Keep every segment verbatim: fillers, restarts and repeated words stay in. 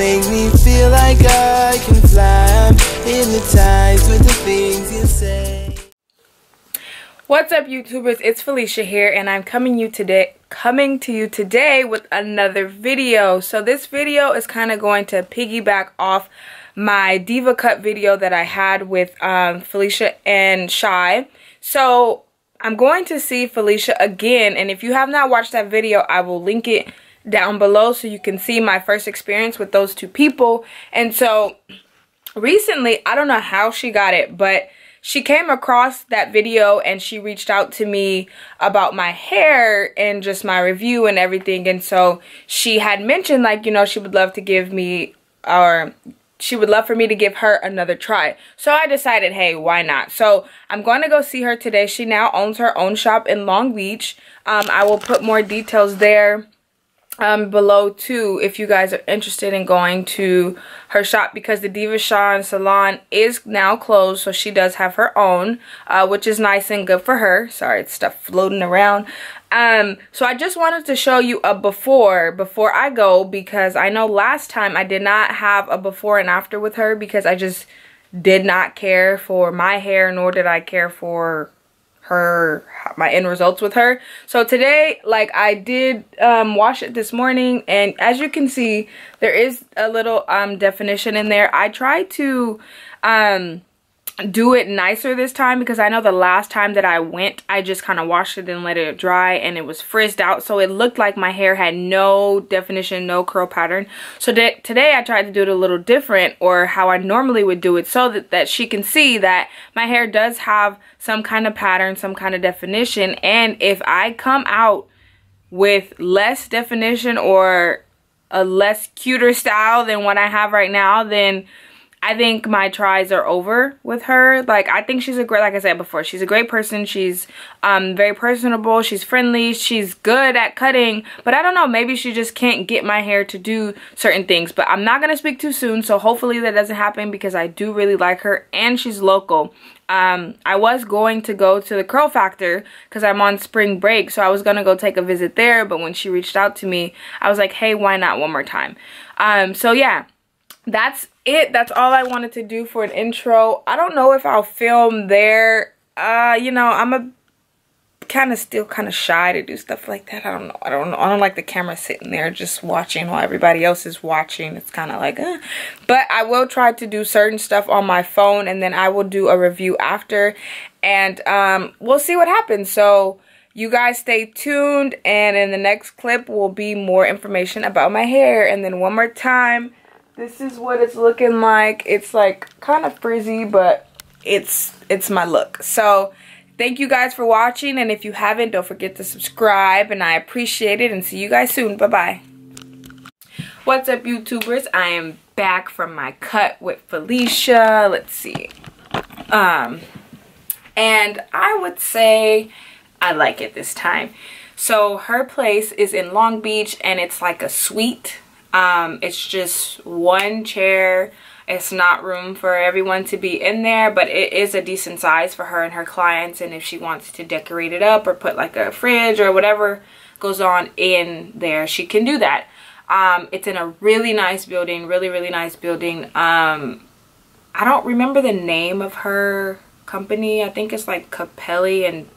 make me feel like I can fly. I'm hypnotized with the things you say. What's up, YouTubers? It's Felicia here, and I'm coming you today coming to you today with another video. So this video is kind of going to piggyback off my Diva Cut video that I had with um, Felicia and Shea. So I'm going to see Felicia again, and if you have not watched that video, I will link it down below so you can see my first experience with those two people. And so recently, I don't know how she got it, but she came across that video and she reached out to me about my hair and just my review and everything. And so she had mentioned, like, you know, she would love to give me our... she would love for me to give her another try. So I decided, hey, why not? So I'm going to go see her today. She now owns her own shop in Long Beach. Um, I will put more details there um, below too if you guys are interested in going to her shop, because the Devachan salon is now closed. So she does have her own, uh, which is nice and good for her. Sorry, it's stuff floating around. Um, so I just wanted to show you a before, before I go, because I know last time I did not have a before and after with her because I just did not care for my hair, nor did I care for her, my end results with her. So today, like, I did, um, wash it this morning, and as you can see, there is a little, um, definition in there. I tried to, um... do it nicer this time, because I know the last time that I went, I just kind of washed it and let it dry, and it was frizzed out, so it looked like my hair had no definition, no curl pattern. So today I tried to do it a little different, or how I normally would do it, so that, that she can see that my hair does have some kind of pattern, some kind of definition. And if I come out with less definition or a less cuter style than what I have right now, then I think my tries are over with her. Like, I think she's a great, like I said before, she's a great person. She's um, very personable. She's friendly. She's good at cutting. But I don't know, maybe she just can't get my hair to do certain things. But I'm not going to speak too soon, so hopefully that doesn't happen, because I do really like her, and she's local. Um, I was going to go to the Curl Factor because I'm on spring break, so I was going to go take a visit there. But when she reached out to me, I was like, hey, why not one more time? Um, so, yeah. That's it. That's all I wanted to do for an intro. I don't know if I'll film there. Uh, you know, I'm a kind of still kind of shy to do stuff like that. I don't know. I don't know. I don't like the camera sitting there just watching while everybody else is watching. It's kind of like, eh. But I will try to do certain stuff on my phone, and then I will do a review after, and um, we'll see what happens. So you guys stay tuned, and in the next clip will be more information about my hair. And then one more time, this is what it's looking like. It's like kind of frizzy, but it's it's my look. So thank you guys for watching, and if you haven't, don't forget to subscribe, and I appreciate it, and see you guys soon. Bye-bye. What's up, YouTubers? I am back from my cut with Felicia. Let's see. Um, and I would say I like it this time. So her place is in Long Beach, and it's like a suite. Um, it's just one chair. It's not room for everyone to be in there, but it is a decent size for her and her clients. And if she wants to decorate it up or put like a fridge or whatever goes on in there, she can do that. Um, it's in a really nice building, really, really nice building. Um, I don't remember the name of her company. I think it's like Capelli and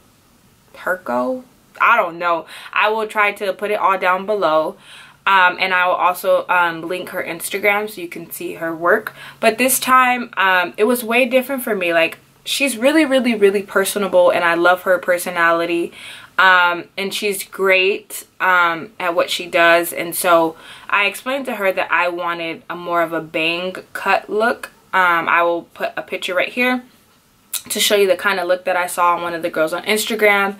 Perco. I don't know. I will try to put it all down below. Um, and I will also um, link her Instagram so you can see her work. But this time, um, it was way different for me. Like, she's really, really, really personable, and I love her personality. Um, and she's great um, at what she does. And so I explained to her that I wanted a more of a bang cut look. Um, I will put a picture right here to show you the kind of look that I saw on one of the girls on Instagram.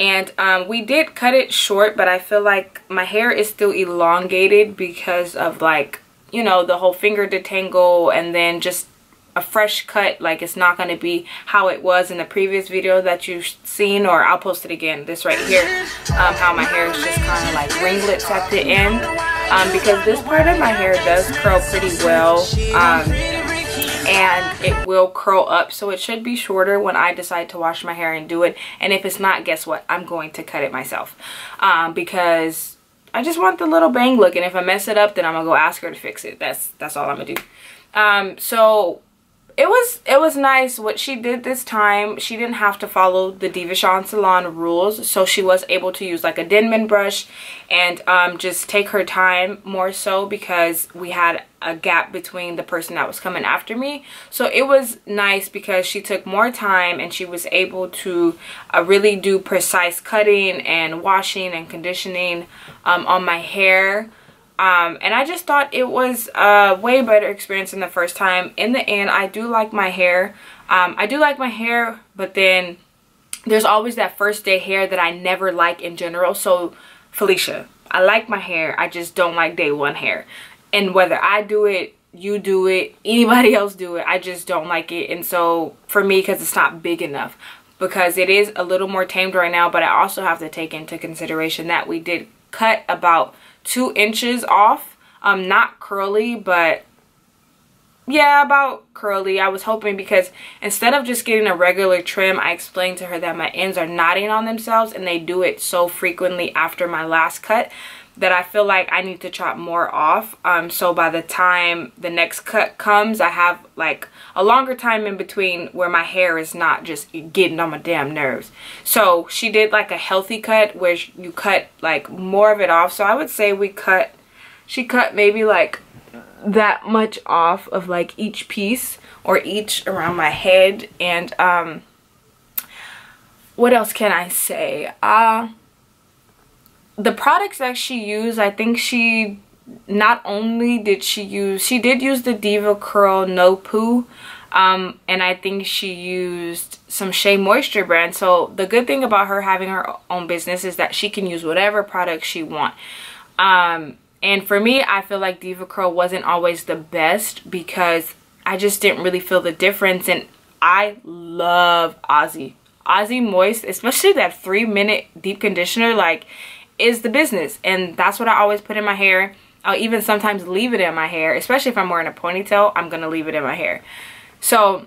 And um, we did cut it short, but I feel like my hair is still elongated because of, like, you know, the whole finger detangle, and then just a fresh cut. Like, it's not going to be how it was in the previous video that you've seen, or I'll post it again, this right here, um, how my hair is just kind of like ringlets at the end, um, because this part of my hair does curl pretty well. Um, and it will curl up, so it should be shorter when I decide to wash my hair and do it. And if it's not, guess what, I'm going to cut it myself, um, because I just want the little bang look, and if I mess it up, then I'm gonna go ask her to fix it. That's that's all I'm gonna do. Um, so it was it was nice what she did this time. She didn't have to follow the Devachan salon rules, so she was able to use like a Denman brush and um, just take her time more so, because we had a gap between the person that was coming after me. So it was nice because she took more time and she was able to uh, really do precise cutting and washing and conditioning um, on my hair. Um, and I just thought it was a way better experience than the first time. In the end, I do like my hair. Um, I do like my hair, but then there's always that first day hair that I never like in general. So, Felicia, I like my hair. I just don't like day one hair. And whether I do it, you do it, anybody else do it, I just don't like it. And so, for me, because it's not big enough. Because it is a little more tamed right now, but I also have to take into consideration that we did cut about two inches off, um not curly, but yeah, about curly. I was hoping, because instead of just getting a regular trim, I explained to her that my ends are knotting on themselves, and they do it so frequently after my last cut that I feel like I need to chop more off, um so by the time the next cut comes, I have like a longer time in between where my hair is not just getting on my damn nerves. So she did like a healthy cut where you cut like more of it off. So I would say we cut, she cut maybe like that much off of like each piece or each around my head. And um what else can I say? Uh the products that she used, I think she not only did she use she did use the DevaCurl No Poo, um and I think she used some Shea Moisture brand. So the good thing about her having her own business is that she can use whatever product she wants. Um and for me, I feel like DevaCurl wasn't always the best, because I just didn't really feel the difference. And I love Aussie Aussie Moist, especially that three minute deep conditioner, like, is the business. And that's what I always put in my hair. I'll even sometimes leave it in my hair, especially if I'm wearing a ponytail. I'm gonna leave it in my hair. So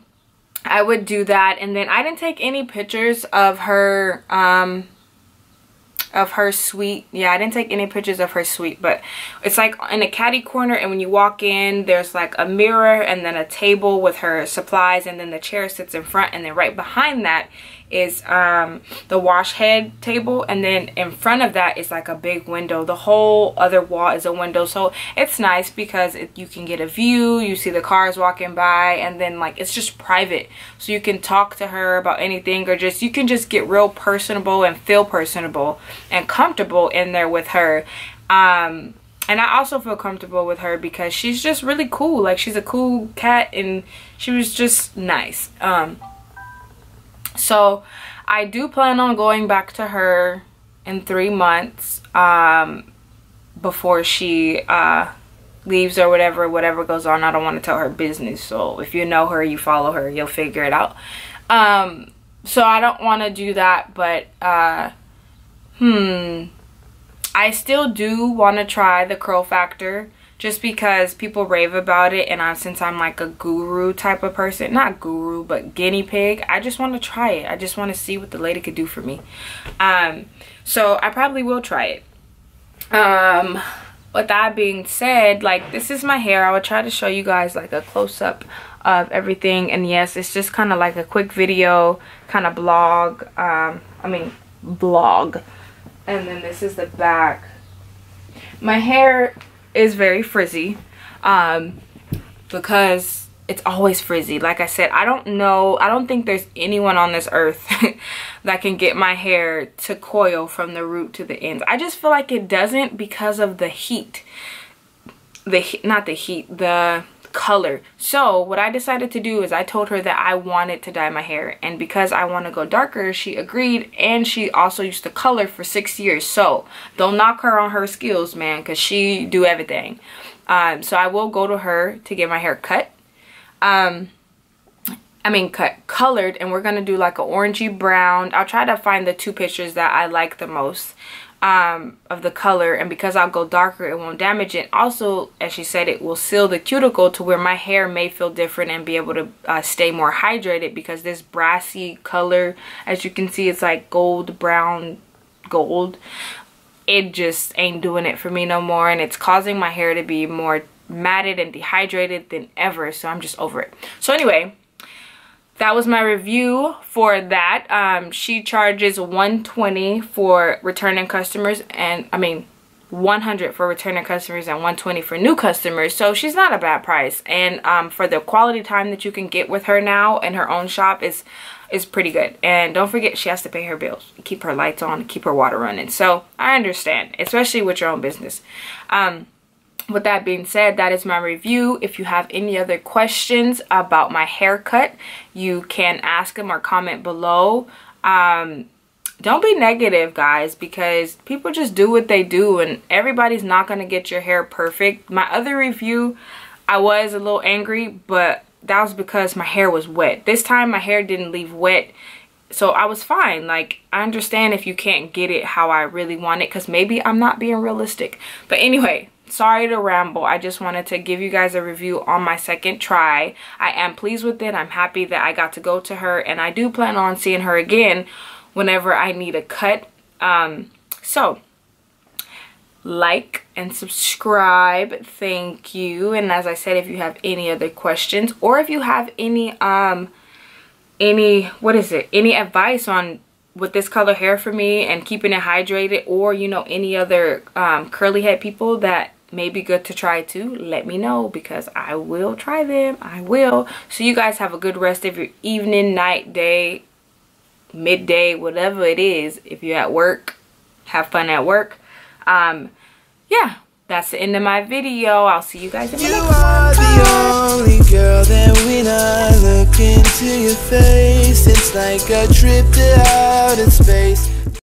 I would do that. And then I didn't take any pictures of her um of her suite. Yeah, I didn't take any pictures of her suite, but it's like in a caddy corner, and when you walk in, there's like a mirror and then a table with her supplies, and then the chair sits in front, and then right behind that is um the wash head table, and then in front of that is like a big window. The whole other wall is a window, so it's nice because it, you can get a view, you see the cars walking by, and then like it's just private, so you can talk to her about anything, or just you can just get real personable and feel personable and comfortable in there with her. Um and I also feel comfortable with her because she's just really cool. Like, she's a cool cat, and she was just nice. um So I do plan on going back to her in three months um, before she uh, leaves or whatever, whatever goes on. I don't want to tell her business. So if you know her, you follow her, you'll figure it out. Um, so I don't want to do that, but uh, hmm, I still do want to try the Curl Factor, just because people rave about it. And I, since I'm like a guru type of person, not guru, but guinea pig, I just want to try it. I just want to see what the lady could do for me. Um, so I probably will try it. Um, with that being said, like, this is my hair. I will try to show you guys like a close up of everything. And yes, it's just kind of like a quick video, kind of blog. Um, I mean, blog. And then this is the back. My hair is very frizzy, um because it's always frizzy. Like I said, I don't know, I don't think there's anyone on this earth that can get my hair to coil from the root to the ends. I just feel like it doesn't, because of the heat, the not the heat the color. So what I decided to do is I told her that I wanted to dye my hair, and because I want to go darker, she agreed. And she also used to color for six years, so don't knock her on her skills, man, because she do everything. Um so I will go to her to get my hair cut, um I mean cut colored, and we're gonna do like an orangey brown. I'll try to find the two pictures that I like the most um of the color, and because I'll go darker, it won't damage it. Also, as she said, it will seal the cuticle to where my hair may feel different and be able to uh, stay more hydrated, because this brassy color, as you can see, it's like gold brown gold, it just ain't doing it for me no more, and it's causing my hair to be more matted and dehydrated than ever, so I'm just over it. So anyway, that was my review for that. Um, she charges one twenty for returning customers, and I mean one hundred for returning customers and one twenty for new customers, so she's not a bad price. And um, for the quality time that you can get with her now in her own shop is is pretty good. And don't forget, she has to pay her bills, keep her lights on, keep her water running, so I understand, especially with your own business. Um, with that being said, that is my review. If you have any other questions about my haircut, you can ask them or comment below. Um, don't be negative, guys, because people just do what they do, and everybody's not going to get your hair perfect. My other review, I was a little angry, but that was because my hair was wet. This time my hair didn't leave wet, so I was fine. Like, I understand if you can't get it how I really want it, because maybe I'm not being realistic. But anyway, sorry to ramble. I just wanted to give you guys a review on my second try. I am pleased with it. I'm happy that I got to go to her, and I do plan on seeing her again whenever I need a cut. Um, so like and subscribe. Thank you. And as I said, if you have any other questions, or if you have any um any what is it any advice on with this color hair for me and keeping it hydrated, or you know, any other um curly head people that may be good to try too, let me know, because I will try them. I will. So you guys have a good rest of your evening, night, day, midday, whatever it is. If you're at work, have fun at work. Um yeah, that's the end of my video. I'll see you guys in the next one. You are the only girl that when I look into your face, it's like I tripped out in space.